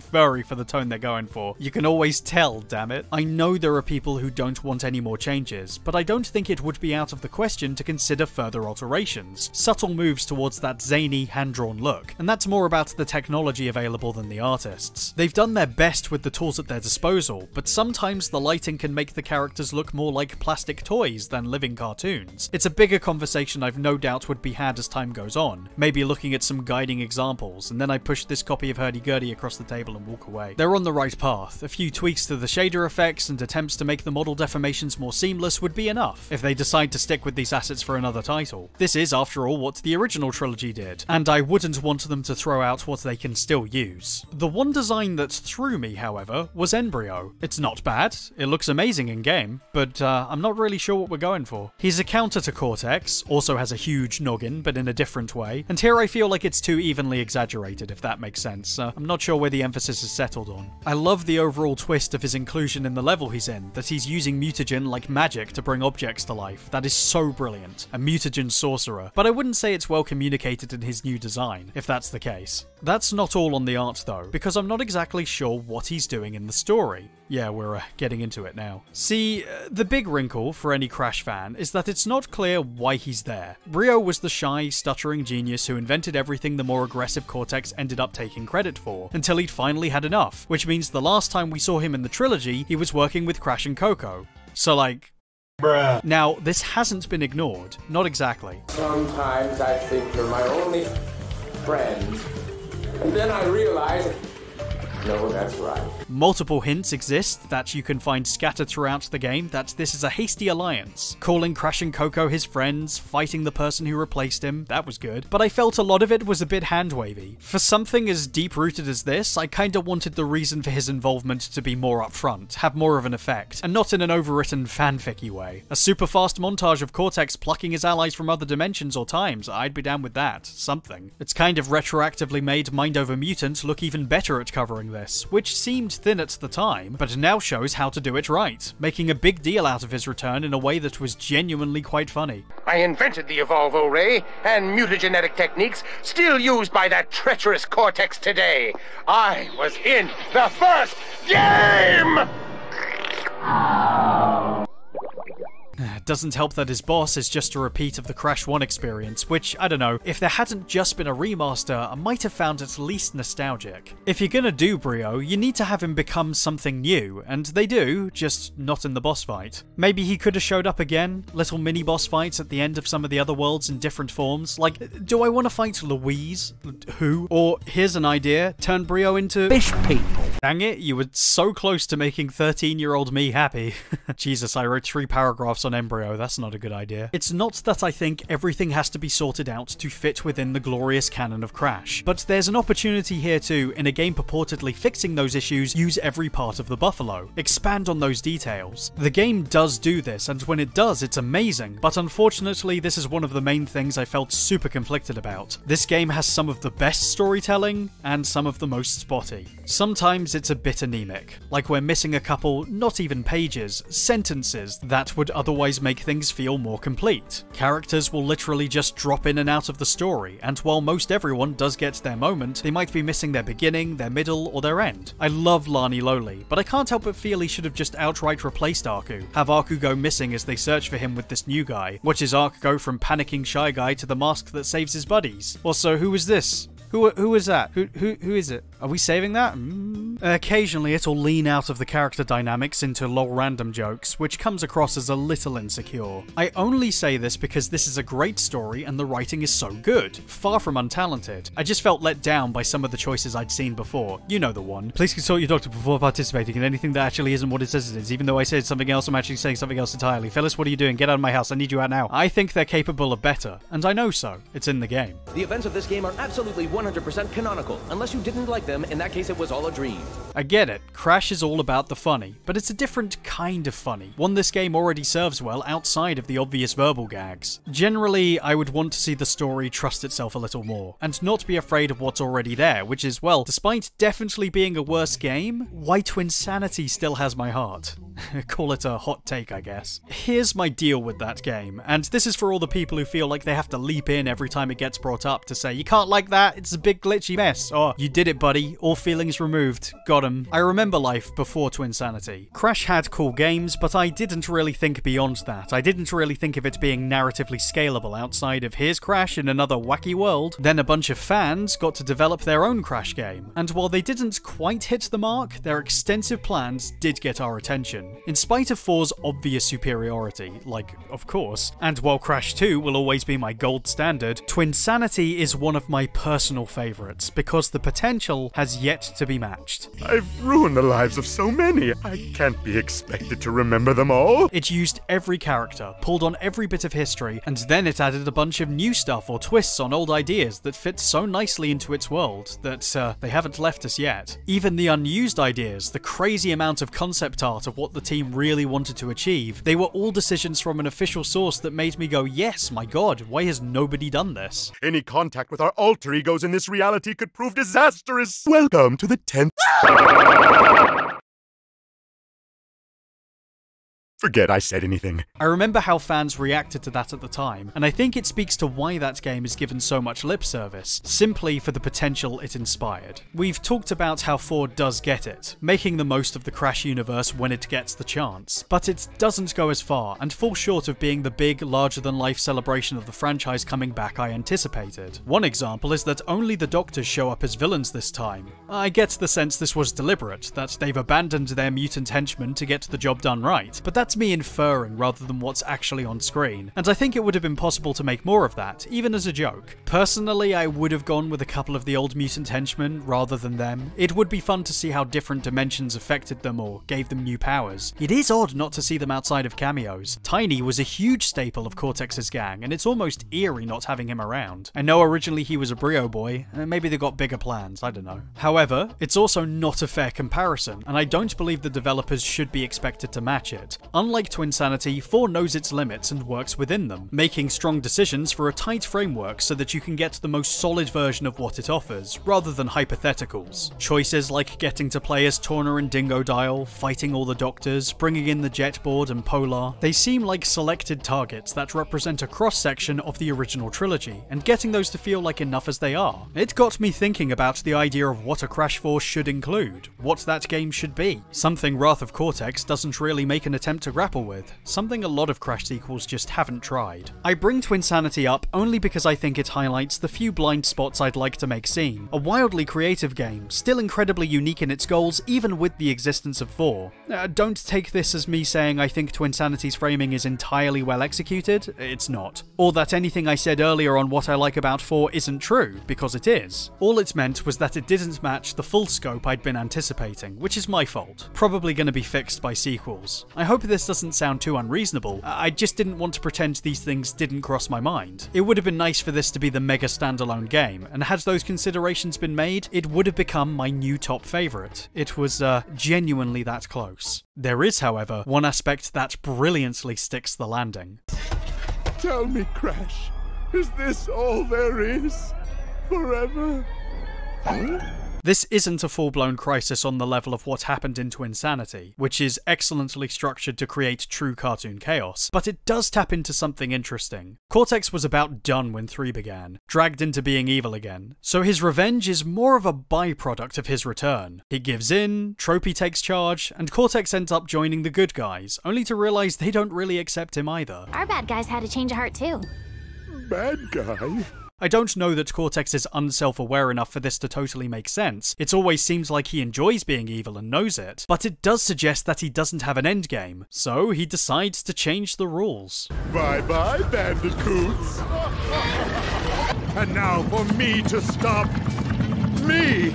furry for the tone they're going for. You can always tell, damn it. I know there are people who don't want any more changes, but I don't think it would be out of the question to consider further alterations. Subtle moves towards that zany, hand-drawn look, and that's more about the technology available than the artists. They've done their best with the tools at their disposal, but sometimes the lighting can make the characters look more like plastic toys than living cartoons. It's a bigger conversation I've no doubt would be had as time goes on, maybe looking at some guiding examples, and then I push this copy of Hurdy-Gurdy across the table and walk away. They're on the right path. A few tweaks to the shader effects and attempts to make the model deformations more seamless would be enough, if they decide to stick with these assets for another title. This is, after all, what the original trilogy did, and I wouldn't want them to throw out what they can still use. The one design that threw me, however, was N. Brio. It's not bad, it looks amazing in-game, but I'm not really sure what we're going for. He's a counter to Cortex, also has a huge noggin, but in a different way, and here I feel like it's too evenly exaggerated, if that makes sense. I'm not sure where the emphasis is settled on. I love the overall twist of his inclusion in the level he's in, that he's using mutagen like magic to bring objects to life. That is so brilliant. A mutagen sorcerer. But I wouldn't say it's well communicated in his new design, if that's the case. That's not all on the art though, because I'm not exactly sure what he's doing in the story. Yeah, we're getting into it now. See, the big wrinkle for any Crash fan is that it's not clear why he's there. Brio was the shy, stuttering genius who invented everything the more aggressive Cortex ended up taking credit for, until he'd finally had enough, which means the last time we saw him in the trilogy, he was working with Crash and Coco. So like... Bruh. Now, this hasn't been ignored. Not exactly. Sometimes I think you're my only friend, and then I realize No, that's right. Multiple hints exist that you can find scattered throughout the game that this is a hasty alliance. Calling Crash and Coco his friends, fighting the person who replaced him, that was good, but I felt a lot of it was a bit hand-wavy. For something as deep-rooted as this, I kinda wanted the reason for his involvement to be more upfront, have more of an effect, and not in an overwritten fanfic-y way. A super-fast montage of Cortex plucking his allies from other dimensions or times, I'd be down with that. Something. It's kind of retroactively made Mind Over Mutant look even better at covering this, which seemed thin at the time, but now shows how to do it right, making a big deal out of his return in a way that was genuinely quite funny. I invented the Evolvo Ray and mutagenetic techniques still used by that treacherous Cortex today. I was in the first game! Doesn't help that his boss is just a repeat of the Crash 1 experience, which, I don't know, if there hadn't just been a remaster, I might have found at least nostalgic. If you're gonna do Brio, you need to have him become something new, and they do, just not in the boss fight. Maybe he could have showed up again, little mini-boss fights at the end of some of the other worlds in different forms, like, do I want to fight Louise? Who? Or, here's an idea, turn Brio into... fish people. Dang it, you were so close to making 13-year-old me happy. Jesus, I wrote 3 paragraphs on N. Brio, that's not a good idea. It's not that I think everything has to be sorted out to fit within the glorious canon of Crash, but there's an opportunity here to, in a game purportedly fixing those issues, use every part of the buffalo. Expand on those details. The game does do this, and when it does, it's amazing, but unfortunately this is one of the main things I felt super conflicted about. This game has some of the best storytelling, and some of the most spotty. Sometimes it's a bit anemic, like we're missing a couple, not even pages, sentences that would otherwise make things feel more complete. Characters will literally just drop in and out of the story, and while most everyone does get their moment, they might be missing their beginning, their middle, or their end. I love Lani Loli, but I can't help but feel he should have just outright replaced Aku, have Aku go missing as they search for him with this new guy, watch his arc go from panicking shy guy to the mask that saves his buddies. Also, who was this? Who is that? Who is it? Are we saving that? Occasionally it'll lean out of the character dynamics into lol random jokes, which comes across as a little insecure. I only say this because this is a great story and the writing is so good, far from untalented. I just felt let down by some of the choices I'd seen before. You know the one. Please consult your doctor before participating in anything that actually isn't what it says it is. Even though I said something else, I'm actually saying something else entirely. Phyllis, what are you doing? Get out of my house. I need you out now. I think they're capable of better, and I know so. It's in the game. The events of this game are absolutely 100% canonical, unless you didn't like them, in that case it was all a dream. I get it, Crash is all about the funny, but it's a different kind of funny, one this game already serves well outside of the obvious verbal gags. Generally, I would want to see the story trust itself a little more, and not be afraid of what's already there, which is, well, despite definitely being a worse game, why Twinsanity still has my heart. Call it a hot take, I guess. Here's my deal with that game, and this is for all the people who feel like they have to leap in every time it gets brought up to say, you can't like that, it's a big glitchy mess, or you did it buddy, all feelings removed, got him. I remember life before Twinsanity. Crash had cool games, but I didn't really think beyond that. I didn't really think of it being narratively scalable outside of here's Crash in another wacky world. Then a bunch of fans got to develop their own Crash game, and while they didn't quite hit the mark, their extensive plans did get our attention. In spite of 4's obvious superiority, like, of course, and while Crash 2 will always be my gold standard, Twinsanity is one of my personal favourites, because the potential has yet to be matched. I've ruined the lives of so many, I can't be expected to remember them all! It used every character, pulled on every bit of history, and then it added a bunch of new stuff or twists on old ideas that fit so nicely into its world that, they haven't left us yet. Even the unused ideas, the crazy amount of concept art of what the team really wanted to achieve, they were all decisions from an official source that made me go, yes, my god, why has nobody done this? Any contact with our alter egos in this reality could prove disastrous! Welcome to the 10th... Forget I said anything. I remember how fans reacted to that at the time, and I think it speaks to why that game is given so much lip service, simply for the potential it inspired. We've talked about how 4 does get it, making the most of the Crash universe when it gets the chance, but it doesn't go as far, and falls short of being the big, larger-than-life celebration of the franchise coming back I anticipated. One example is that only the Doctors show up as villains this time. I get the sense this was deliberate, that they've abandoned their mutant henchmen to get the job done right, but that's That's me inferring rather than what's actually on screen, and I think it would have been possible to make more of that, even as a joke. Personally, I would have gone with a couple of the old mutant henchmen rather than them. It would be fun to see how different dimensions affected them or gave them new powers. It is odd not to see them outside of cameos. Tiny was a huge staple of Cortex's gang, and it's almost eerie not having him around. I know originally he was a Brio boy, and maybe they got bigger plans, I don't know. However, it's also not a fair comparison, and I don't believe the developers should be expected to match it. Unlike Twinsanity, 4 knows its limits and works within them, making strong decisions for a tight framework so that you can get the most solid version of what it offers, rather than hypotheticals. Choices like getting to play as Tawna and Dingodile, fighting all the doctors, bringing in the Jetboard and Polar, they seem like selected targets that represent a cross-section of the original trilogy, and getting those to feel like enough as they are. It got me thinking about the idea of what a Crash 4 should include, what that game should be. Something Wrath of Cortex doesn't really make an attempt to grapple with, something a lot of Crash sequels just haven't tried. I bring Twinsanity up only because I think it highlights the few blind spots I'd like to make seen. A wildly creative game, still incredibly unique in its goals even with the existence of 4. Don't take this as me saying I think Twinsanity's framing is entirely well executed, it's not. Or that anything I said earlier on what I like about 4 isn't true, because it is. All it meant was that it didn't match the full scope I'd been anticipating, which is my fault. Probably gonna be fixed by sequels. I hope this doesn't sound too unreasonable, I just didn't want to pretend these things didn't cross my mind. It would have been nice for this to be the mega standalone game, and had those considerations been made, it would have become my new top favourite. It was genuinely that close. There is, however, one aspect that brilliantly sticks the landing. Tell me, Crash, is this all there is? Forever? This isn't a full-blown crisis on the level of what happened in Twinsanity, which is excellently structured to create true cartoon chaos, but it does tap into something interesting. Cortex was about done when 3 began, dragged into being evil again, so his revenge is more of a byproduct of his return. He gives in, Tropy takes charge, and Cortex ends up joining the good guys, only to realize they don't really accept him either. Our bad guys had a change of heart too. Bad guy? I don't know that Cortex is unself-aware enough for this to totally make sense. It always seems like he enjoys being evil and knows it, but it does suggest that he doesn't have an end game, so he decides to change the rules. Bye-bye, bandicoots! And now for me to stop... me!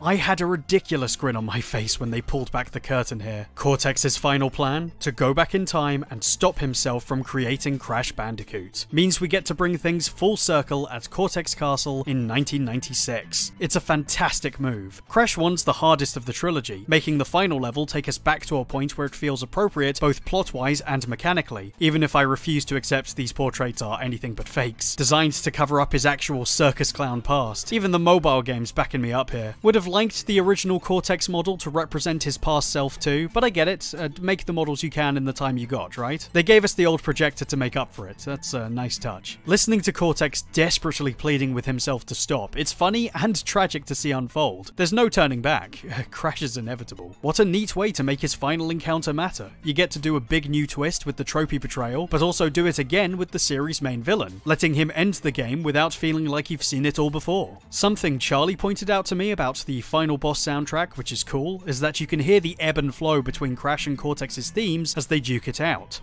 I had a ridiculous grin on my face when they pulled back the curtain here. Cortex's final plan? To go back in time and stop himself from creating Crash Bandicoot. Means we get to bring things full circle at Cortex Castle in 1996. It's a fantastic move. Crash 1's the hardest of the trilogy, making the final level take us back to a point where it feels appropriate both plot-wise and mechanically, even if I refuse to accept these portraits are anything but fakes. Designed to cover up his actual circus clown past, even the mobile game's backing me up here. Would have liked the original Cortex model to represent his past self too, but I get it, make the models you can in the time you got, right? They gave us the old projector to make up for it, that's a nice touch. Listening to Cortex desperately pleading with himself to stop, it's funny and tragic to see unfold. There's no turning back, Crash is inevitable. What a neat way to make his final encounter matter. You get to do a big new twist with the Tropy betrayal, but also do it again with the series' main villain, letting him end the game without feeling like you've seen it all before. Something Charlie pointed out to me about the final boss soundtrack, which is cool, is that you can hear the ebb and flow between Crash and Cortex's themes as they duke it out.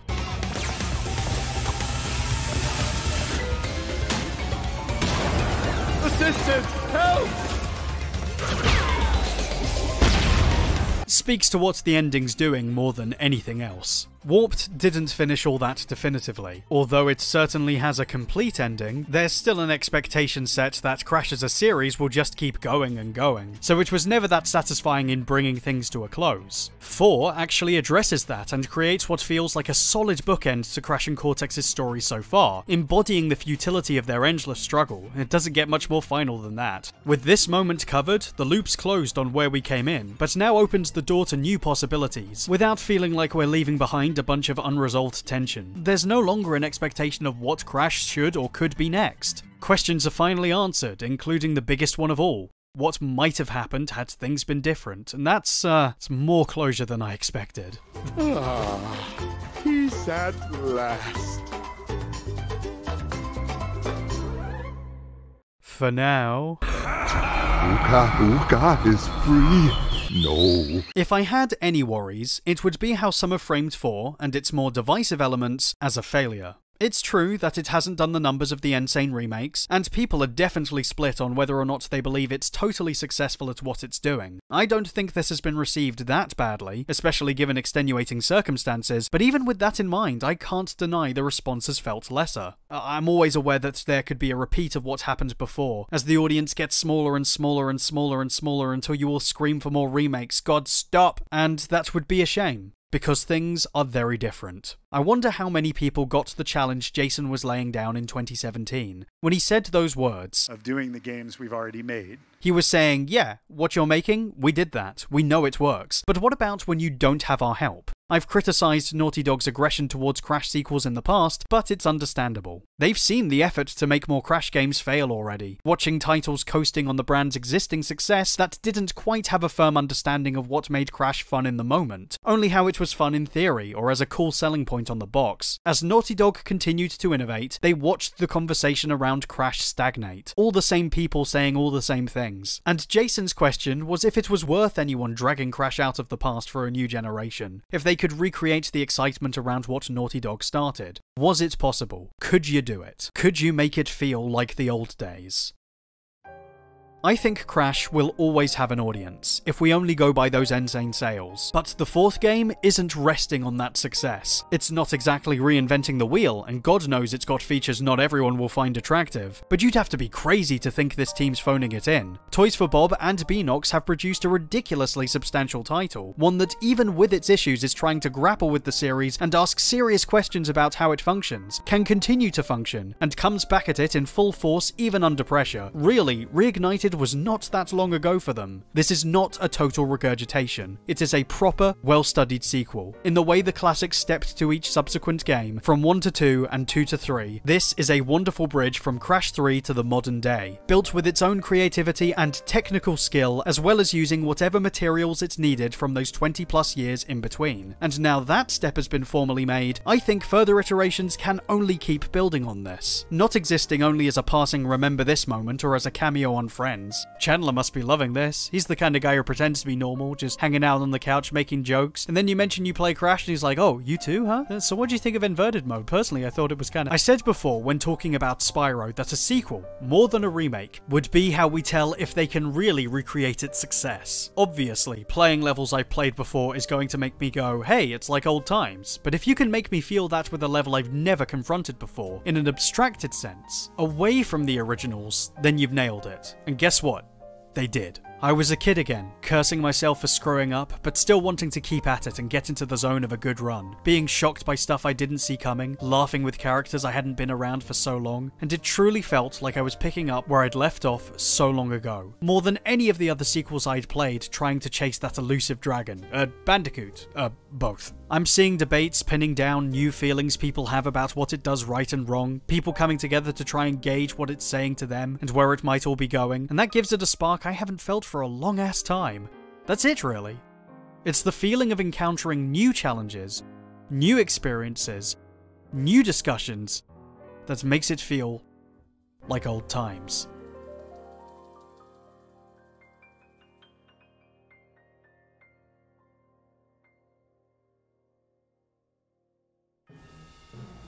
Assistance! Help! Speaks to what the ending's doing more than anything else. Warped didn't finish all that definitively. Although it certainly has a complete ending, there's still an expectation set that Crash as a series will just keep going and going, so it was never that satisfying in bringing things to a close. 4 actually addresses that and creates what feels like a solid bookend to Crash and Cortex's story so far, embodying the futility of their endless struggle. It doesn't get much more final than that. With this moment covered, the loop's closed on where we came in, but now opens the door to new possibilities, without feeling like we're leaving behind a bunch of unresolved tension. There's no longer an expectation of what Crash should or could be next. Questions are finally answered, including the biggest one of all. What might have happened had things been different, and that's, it's more closure than I expected. Ah, peace at last. For now... Uka Uka is free. No. If I had any worries, it would be how Summer framed 4 and its more divisive elements as a failure. It's true that it hasn't done the numbers of the N. Sane remakes, and people are definitely split on whether or not they believe it's totally successful at what it's doing. I don't think this has been received that badly, especially given extenuating circumstances, but even with that in mind, I can't deny the response has felt lesser. I'm always aware that there could be a repeat of what happened before, as the audience gets smaller and smaller and smaller and smaller until you all scream for more remakes, God stop! And that would be a shame. Because things are very different. I wonder how many people got the challenge Jason was laying down in 2017. When he said those words, of doing the games we've already made, he was saying, yeah, what you're making, we did that. We know it works. But what about when you don't have our help? I've criticised Naughty Dog's aggression towards Crash sequels in the past, but it's understandable. They've seen the effort to make more Crash games fail already, watching titles coasting on the brand's existing success that didn't quite have a firm understanding of what made Crash fun in the moment, only how it was fun in theory, or as a cool selling point on the box. As Naughty Dog continued to innovate, they watched the conversation around Crash stagnate, all the same people saying all the same things. And Jason's question was if it was worth anyone dragging Crash out of the past for a new generation, if they could recreate the excitement around what Naughty Dog started. Was it possible? Could you do it? Could you make it feel like the old days? I think Crash will always have an audience, if we only go by those N. Sane sales. But the fourth game isn't resting on that success. It's not exactly reinventing the wheel, and God knows it's got features not everyone will find attractive. But you'd have to be crazy to think this team's phoning it in. Toys for Bob and Beenox have produced a ridiculously substantial title, one that even with its issues is trying to grapple with the series and ask serious questions about how it functions, can continue to function, and comes back at it in full force even under pressure. Really, reigniting was not that long ago for them. This is not a total regurgitation. It is a proper, well-studied sequel. In the way the classic stepped to each subsequent game, from 1 to 2 and 2 to 3, this is a wonderful bridge from Crash 3 to the modern day, built with its own creativity and technical skill, as well as using whatever materials it needed from those 20-plus years in between. And now that step has been formally made, I think further iterations can only keep building on this, not existing only as a passing remember this moment or as a cameo on Friends. Chandler must be loving this. He's the kind of guy who pretends to be normal, just hanging out on the couch, making jokes, and then you mention you play Crash and he's like, oh, you too, huh? So what do you think of inverted mode? Personally, I thought it was kind of... I said before, when talking about Spyro, that a sequel, more than a remake, would be how we tell if they can really recreate its success. Obviously, playing levels I've played before is going to make me go, hey, it's like old times. But if you can make me feel that with a level I've never confronted before, in an abstracted sense, away from the originals, then you've nailed it. And guess what? They did. I was a kid again, cursing myself for screwing up, but still wanting to keep at it and get into the zone of a good run, being shocked by stuff I didn't see coming, laughing with characters I hadn't been around for so long, and it truly felt like I was picking up where I'd left off so long ago. More than any of the other sequels I'd played trying to chase that elusive dragon. Bandicoot. Both. I'm seeing debates pinning down new feelings people have about what it does right and wrong, people coming together to try and gauge what it's saying to them and where it might all be going, and that gives it a spark I haven't felt for a long-ass time. That's it, really. It's the feeling of encountering new challenges, new experiences, new discussions that makes it feel like old times.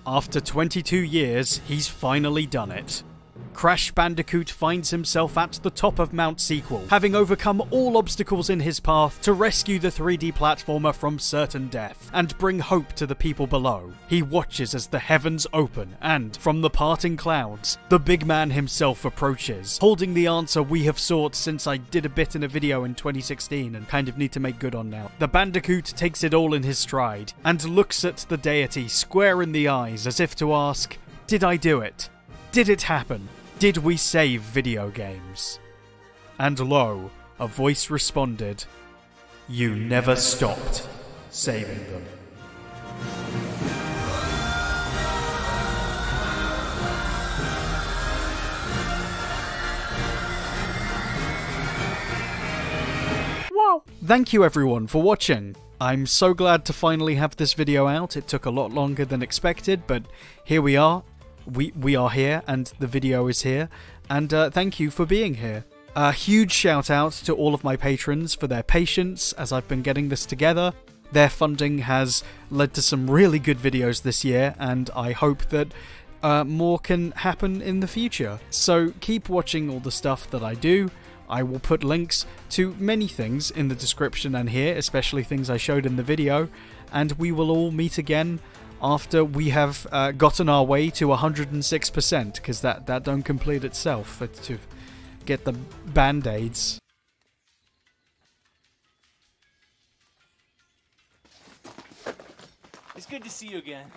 After 22 years, he's finally done it. Crash Bandicoot finds himself at the top of Mount Sequel, having overcome all obstacles in his path to rescue the 3D platformer from certain death, and bring hope to the people below. He watches as the heavens open and, from the parting clouds, the big man himself approaches, holding the answer we have sought since I did a bit in a video in 2016 and kind of need to make good on now. The Bandicoot takes it all in his stride, and looks at the deity square in the eyes as if to ask, did I do it? Did it happen? Did we save video games? And lo, a voice responded, you never stopped saving them. Wow! Thank you everyone for watching. I'm so glad to finally have this video out. It took a lot longer than expected, but here we are. We are here, and the video is here, and thank you for being here. A huge shout out to all of my patrons for their patience as I've been getting this together. Their funding has led to some really good videos this year, and I hope that more can happen in the future. So keep watching all the stuff that I do. I will put links to many things in the description and here, especially things I showed in the video, and we will all meet again after we have gotten our way to 106%, because that don't complete itself. It's to get the band-aids. It's good to see you again.